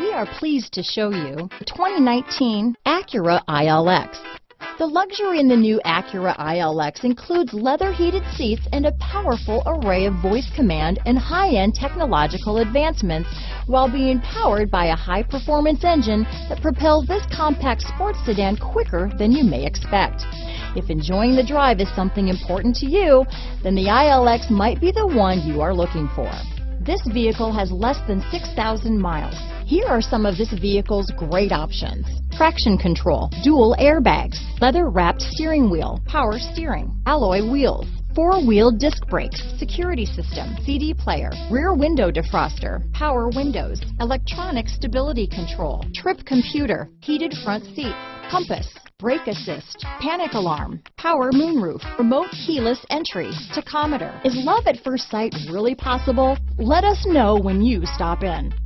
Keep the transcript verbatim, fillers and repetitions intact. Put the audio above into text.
We are pleased to show you the twenty nineteen Acura I L X. The luxury in the new Acura I L X includes leather-heated seats and a powerful array of voice command and high-end technological advancements, while being powered by a high-performance engine that propels this compact sports sedan quicker than you may expect. If enjoying the drive is something important to you, then the I L X might be the one you are looking for. This vehicle has less than six thousand miles. Here are some of this vehicle's great options: traction control, dual airbags, leather-wrapped steering wheel, power steering, alloy wheels, four-wheel disc brakes, security system, C D player, rear window defroster, power windows, electronic stability control, trip computer, heated front seats, compass, brake assist, panic alarm, power moonroof, remote keyless entry, tachometer. Is love at first sight really possible? Let us know when you stop in.